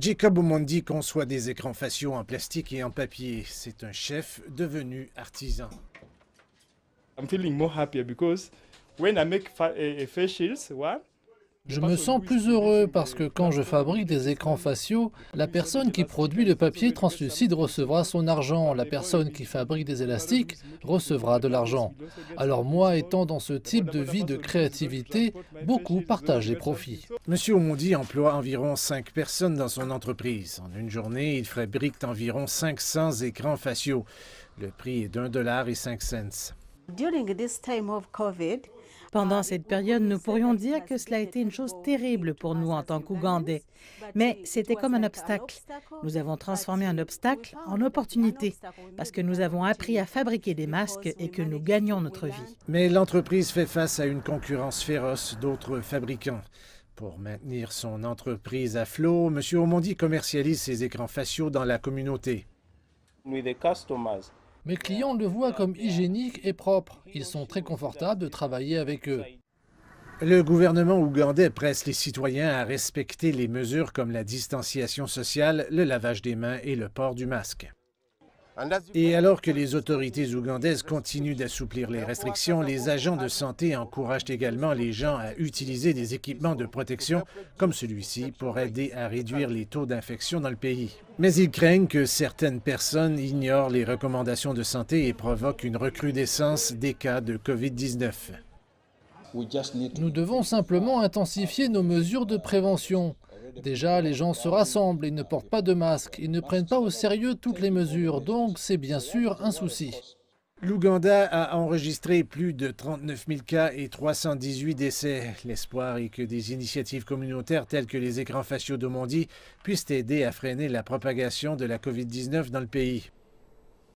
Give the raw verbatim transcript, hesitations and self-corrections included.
Jacob Omondi conçoit des écrans faciaux en plastique et en papier. C'est un chef devenu artisan. Je me sens plus heureux parce que quand je fabrique des écrans faciaux, la personne qui produit le papier translucide recevra son argent, la personne qui fabrique des élastiques recevra de l'argent. Alors moi, étant dans ce type de vie de créativité, beaucoup partagent les profits. Monsieur Omondi emploie environ cinq personnes dans son entreprise. En une journée, il fabrique environ cinq cents écrans faciaux. Le prix est d'un dollar et cinq cents. Pendant cette période, nous pourrions dire que cela a été une chose terrible pour nous en tant qu'Ougandais. Mais c'était comme un obstacle. Nous avons transformé un obstacle en opportunité parce que nous avons appris à fabriquer des masques et que nous gagnons notre vie. Mais l'entreprise fait face à une concurrence féroce d'autres fabricants. Pour maintenir son entreprise à flot, M. Omondi commercialise ses écrans faciaux dans la communauté. Mes clients le voient comme hygiénique et propre. Ils sont très confortables de travailler avec eux. Le gouvernement ougandais presse les citoyens à respecter les mesures comme la distanciation sociale, le lavage des mains et le port du masque. Et alors que les autorités ougandaises continuent d'assouplir les restrictions, les agents de santé encouragent également les gens à utiliser des équipements de protection comme celui-ci pour aider à réduire les taux d'infection dans le pays. Mais ils craignent que certaines personnes ignorent les recommandations de santé et provoquent une recrudescence des cas de COVID dix-neuf. Nous devons simplement intensifier nos mesures de prévention. Déjà, les gens se rassemblent, ils ne portent pas de masque, ils ne prennent pas au sérieux toutes les mesures, donc c'est bien sûr un souci. L'Ouganda a enregistré plus de trente-neuf mille cas et trois cent dix-huit décès. L'espoir est que des initiatives communautaires telles que les écrans faciaux d'Omondi puissent aider à freiner la propagation de la COVID dix-neuf dans le pays.